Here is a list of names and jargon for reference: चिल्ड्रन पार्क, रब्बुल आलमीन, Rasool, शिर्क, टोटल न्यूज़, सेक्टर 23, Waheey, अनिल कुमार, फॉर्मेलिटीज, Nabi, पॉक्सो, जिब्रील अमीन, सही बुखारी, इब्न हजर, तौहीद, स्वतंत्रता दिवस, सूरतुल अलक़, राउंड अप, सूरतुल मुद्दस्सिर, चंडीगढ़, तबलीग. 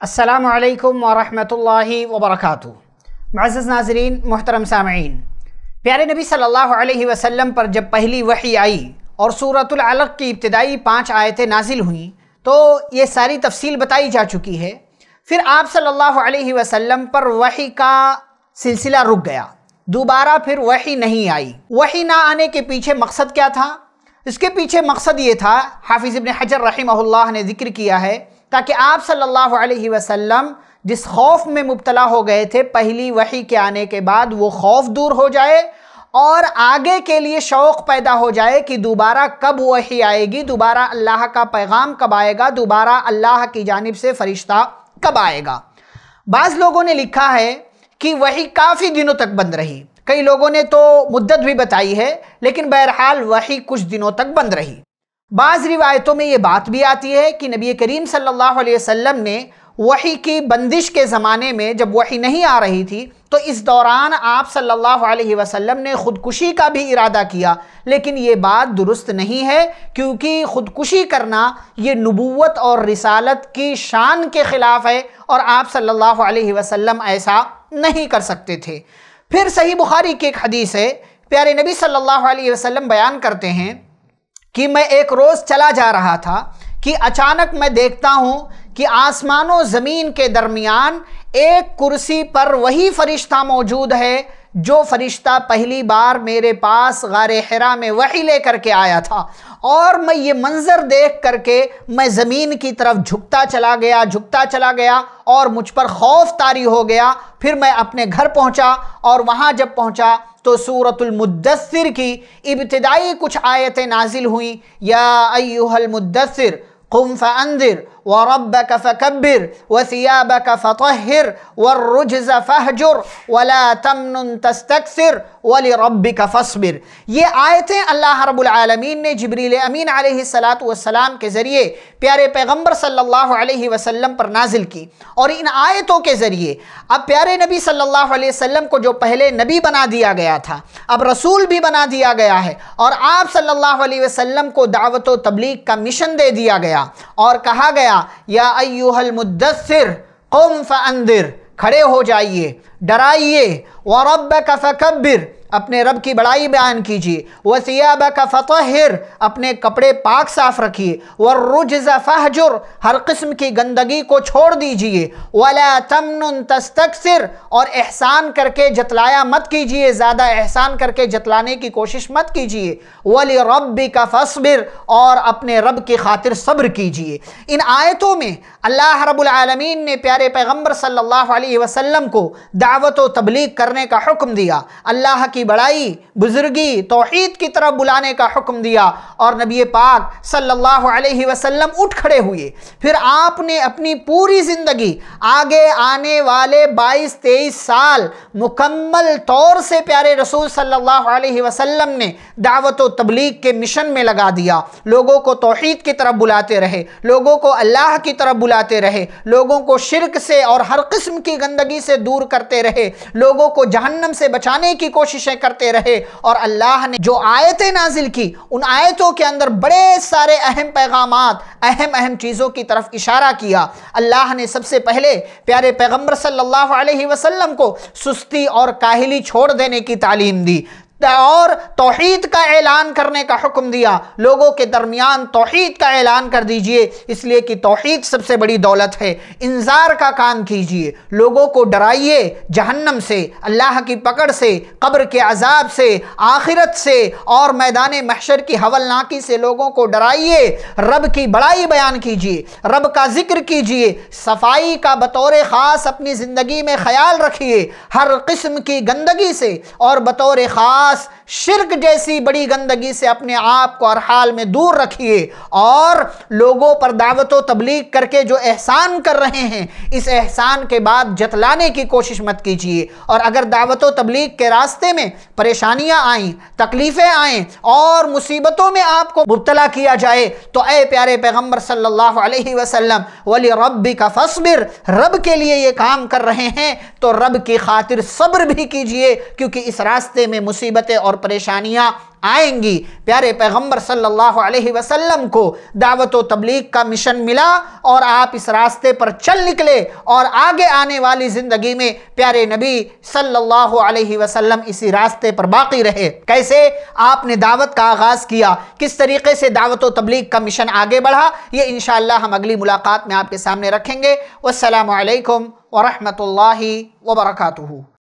अस्सलामु अलैकुम वरहमतुल्लाहि वबरकातुहू। मुअज़्ज़ज़ नाज़रीन, मोहतरम सामईन, प्यारे नबी सल्लल्लाहु अलैहि वसल्लम पर जब पहली वही आई और सूरतुल अलक़ की इब्तिदाई 5 आयतें नाजिल हुईं तो ये सारी तफसील बताई जा चुकी है। फिर आप सल्लल्लाहु अलैहि वसल्लम पर वही का सिलसिला रुक गया, दोबारा फिर वही नहीं आई। वही ना आने के पीछे मकसद क्या था? इसके पीछे मकसद ये था, हाफिज़ इब्न हजर रहिमहुल्लाह ने ज़िक्र किया है, ताकि आप सल्लल्लाहु अलैहि वसल्लम जिस खौफ में मुब्तला हो गए थे पहली वही के आने के बाद वो खौफ दूर हो जाए और आगे के लिए शौक़ पैदा हो जाए कि दोबारा कब वही आएगी, दोबारा अल्लाह का पैगाम कब आएगा, दोबारा अल्लाह की जानिब से फ़रिश्ता कब आएगा। बाज़ लोगों ने लिखा है कि वही काफ़ी दिनों तक बंद रही, कई लोगों ने तो मुद्दत भी बताई है, लेकिन बहरहाल वही कुछ दिनों तक बंद रही। बाज़ रिवायतों में ये बात भी आती है कि नबी करीम सल्लल्लाहु अलैहि वसल्लम ने वही की बंदिश के ज़माने में जब वही नहीं आ रही थी तो इस दौरान आप सल्लल्लाहु अलैहि वसल्लम ने ख़ुदकुशी का भी इरादा किया, लेकिन ये बात दुरुस्त नहीं है, क्योंकि ख़ुदकुशी करना ये नबुव्वत और रिसालत की शान के ख़िलाफ़ है और आप सल्लल्लाहु अलैहि वसल्लम ऐसा नहीं कर सकते थे। फिर सही बुखारी की एक हदीस है, प्यारे नबी सल्लल्लाहु अलैहि वसल्लम बयान करते हैं कि मैं एक रोज़ चला जा रहा था कि अचानक मैं देखता हूँ कि आसमानों ज़मीन के दरमियान एक कुर्सी पर वही फ़रिश्ता मौजूद है जो फ़रिश्ता पहली बार मेरे पास गारे हिरा में वही लेकर के आया था। और मैं ये मंज़र देख करके मैं ज़मीन की तरफ झुकता चला गया और मुझ पर खौफ तारी हो गया। फिर मैं अपने घर पहुँचा और वहाँ जब पहुँचा तो सूरतुल मुद्दस्सिर की इब्तिदाई कुछ आयतें नाजिल हुईं, या अय्युहल मुद्दस्सिर कुम फ़अंदिर व रब्बक फ़कब्बिर व सियाबक फ़तहिर वर्रुज्ज़ फ़हजुर वला तमनुन तस्तक्सिर वलिरब्बिक फ़स्बिर। ये आयतें अल्लाह रब्बुल आलमीन ने जिब्रील अमीन अलैहिस्सलातु वस्सलाम के ज़रिए प्यारे पैगम्बर सल्लल्लाहु अलैहि वसल्लम पर नाजिल की। और इन आयतों के ज़रिए अब प्यारे नबी सल्लल्लाहु अलैहि वसल्लम को जो पहले नबी बना दिया गया था, अब रसूल भी बना दिया गया है और आप सल्लल्लाहु अलैहि वसल्लम को दावत व तबलीग का मिशन दे दिया गया और कहा गया, या अय्युहल मुद्दस्सिर क़ुम फ़अंदिर, खड़े हो जाइए, डराइए, व रब्बक फ़कब्बिर, अपने रब की बड़ाई बयान कीजिए, व सियाबक फ़तहिर, अपने कपड़े पाक साफ़ रखिए, वर्रुज्ज़ फ़हजुर, हर किस्म की गंदगी को छोड़ दीजिए, वला तमनुन तस्तक्सिर, और एहसान करके जतलाया मत कीजिए, ज़्यादा एहसान करके जतलाने की कोशिश मत कीजिए, वलिरब्बिक फ़स्बिर, और अपने रब की खातिर सब्र कीजिए। इन आयतों में अल्लाह रब्बुल आलमीन ने प्यारे पैगम्बर सल्लल्लाहु अलैहि वसल्लम को दावत व तबलीग करने का हुक्म दिया, अल्लाह की बड़ाई, बुजुर्गी, तौहीद की तरफ बुलाने का हुक्म दिया और नबी पाक सल्लल्लाहु अलैहि वसल्लम उठ खड़े हुए। फिर आपने अपनी पूरी ज़िंदगी, आगे आने वाले 22-23 साल मुकम्मल तौर से प्यारे रसूल सल्लल्लाहु अलैहि वसल्लम ने दावत व तबलीग के मिशन में लगा दिया। लोगों को तौहीद की तरफ बुलाते रहे, लोगों को अल्लाह की तरफ बुलाते रहे, लोगों को शिरक से और हर किस्म की गंदगी से दूर करते रहे, लोगों को जहन्नम से बचाने की कोशिश करते रहे। और अल्लाह ने जो आयतें नाजिल की उन आयतों के अंदर बड़े सारे अहम पैगामात, अहम चीजों की तरफ इशारा किया। अल्लाह ने सबसे पहले प्यारे पैगंबर सल्लल्लाहु अलैहि वसल्लम को सुस्ती और काहिली छोड़ देने की तालीम दी और तौहीद का ऐलान करने का हुक्म दिया। लोगों के दरमियान तौहीद का ऐलान कर दीजिए, इसलिए कि तौहीद सबसे बड़ी दौलत है। इंज़ार का काम कीजिए, लोगों को डराइए जहन्नम से, अल्लाह की पकड़ से, कब्र के अजाब से, आखिरत से और मैदान महशर की हवलनाकी से लोगों को डराइए। रब की बड़ाई बयान कीजिए, रब का जिक्र कीजिए, सफाई का बतौर ख़ास अपनी ज़िंदगी में ख्याल रखिए, हर किस्म की गंदगी से और बतौर ख़ास पास शिर्क जैसी बड़ी गंदगी से अपने आप को हर हाल में दूर रखिए और लोगों पर दावत व तबलीग करके जो एहसान कर रहे हैं इस एहसान के बाद जतलाने की कोशिश मत कीजिए। और अगर दावत व तबलीग के रास्ते में परेशानियां आएं, तकलीफ़ें आएं और मुसीबतों में आपको मुब्तला किया जाए तो ऐ प्यारे पैगम्बर सल्लल्लाहु अलैहि वसल्लम वली रब्बिका फसबिर, रब के लिए ये काम कर रहे हैं तो रब की खातिर सब्र भी कीजिए क्योंकि इस रास्ते में मुसीबतें और परेशानियां आएंगी। प्यारे पैगंबर सल्लल्लाहु अलैहि वसल्लम को दावत व तबलीग का मिशन मिला और आप इस रास्ते पर चल निकले और आगे आने वाली ज़िंदगी में प्यारे नबी सल्लल्लाहु अलैहि वसल्लम इसी रास्ते पर बाकी रहे। कैसे आपने दावत का आगाज़ किया, किस तरीके से दावत व तबलीग का मिशन आगे बढ़ा, ये इंशाअल्लाह हम अगली मुलाकात में आपके सामने रखेंगे। वस्सलामु अलैकुम वरहमतुल्लाहि वबरकातुहू।